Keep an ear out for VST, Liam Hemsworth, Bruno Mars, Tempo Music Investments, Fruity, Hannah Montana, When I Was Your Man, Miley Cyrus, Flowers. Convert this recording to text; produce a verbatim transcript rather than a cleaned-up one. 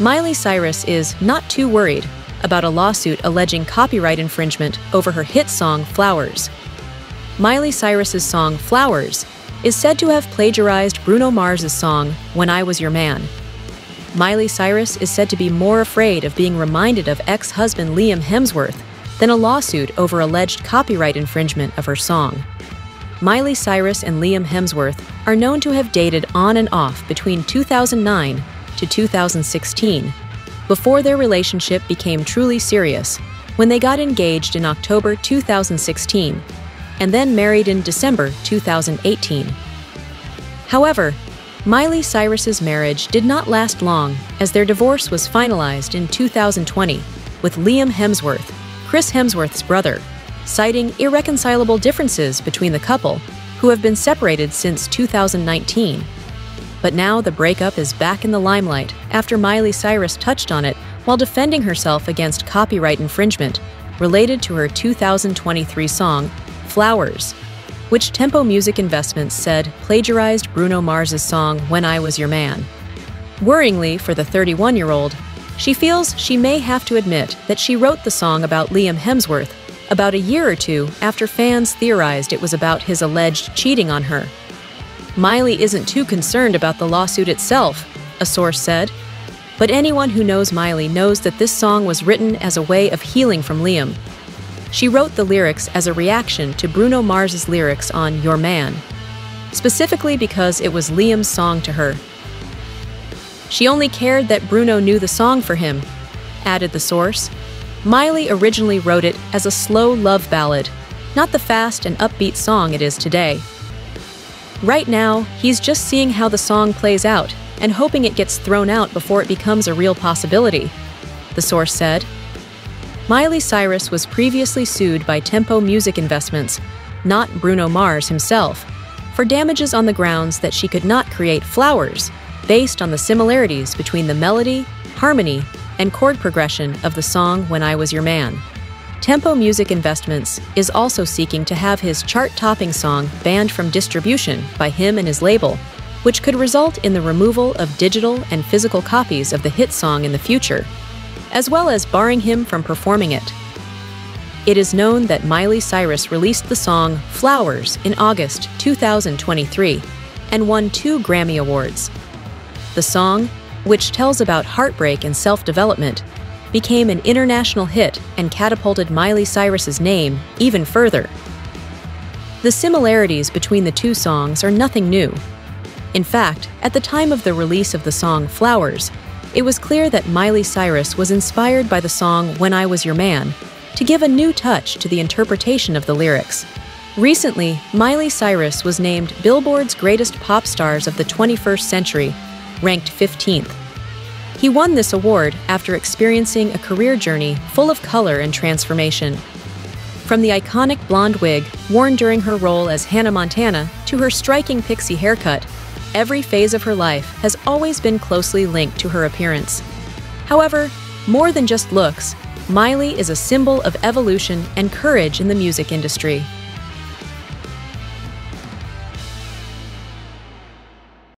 Miley Cyrus is not too worried about a lawsuit alleging copyright infringement over her hit song Flowers. Miley Cyrus's song Flowers is said to have plagiarized Bruno Mars's song When I Was Your Man. Miley Cyrus is said to be more afraid of being reminded of ex-husband Liam Hemsworth than a lawsuit over alleged copyright infringement of her song. Miley Cyrus and Liam Hemsworth are known to have dated on and off between two thousand nine to two thousand sixteen, before their relationship became truly serious when they got engaged in October two thousand sixteen and then married in December two thousand eighteen. However, Miley Cyrus's marriage did not last long, as their divorce was finalized in two thousand twenty, with Liam Hemsworth, Chris Hemsworth's brother, citing irreconcilable differences between the couple, who have been separated since two thousand nineteen. But now the breakup is back in the limelight after Miley Cyrus touched on it while defending herself against copyright infringement related to her two thousand twenty-three song, Flowers, which Tempo Music Investments said plagiarized Bruno Mars's song When I Was Your Man. Worryingly for the thirty-one-year-old, she feels she may have to admit that she wrote the song about Liam Hemsworth about a year or two after fans theorized it was about his alleged cheating on her. Miley isn't too concerned about the lawsuit itself, a source said, but anyone who knows Miley knows that this song was written as a way of healing from Liam. She wrote the lyrics as a reaction to Bruno Mars's lyrics on Your Man, specifically because it was Liam's song to her. She only cared that Bruno knew the song for him, added the source. Miley originally wrote it as a slow love ballad, not the fast and upbeat song it is today. Right now, he's just seeing how the song plays out and hoping it gets thrown out before it becomes a real possibility, the source said. Miley Cyrus was previously sued by Tempo Music Investments, not Bruno Mars himself, for damages on the grounds that she could not create Flowers based on the similarities between the melody, harmony, and chord progression of the song When I Was Your Man. Tempo Music Investments is also seeking to have his chart-topping song banned from distribution by him and his label, which could result in the removal of digital and physical copies of the hit song in the future, as well as barring him from performing it. It is known that Miley Cyrus released the song Flowers in August two thousand twenty-three and won two Grammy Awards. The song, which tells about heartbreak and self-development, became an international hit and catapulted Miley Cyrus's name even further. The similarities between the two songs are nothing new. In fact, at the time of the release of the song Flowers, it was clear that Miley Cyrus was inspired by the song When I Was Your Man to give a new touch to the interpretation of the lyrics. Recently, Miley Cyrus was named Billboard's Greatest Pop Stars of the twenty-first Century, ranked fifteenth. He won this award after experiencing a career journey full of color and transformation. From the iconic blonde wig worn during her role as Hannah Montana to her striking pixie haircut, every phase of her life has always been closely linked to her appearance. However, more than just looks, Miley is a symbol of evolution and courage in the music industry.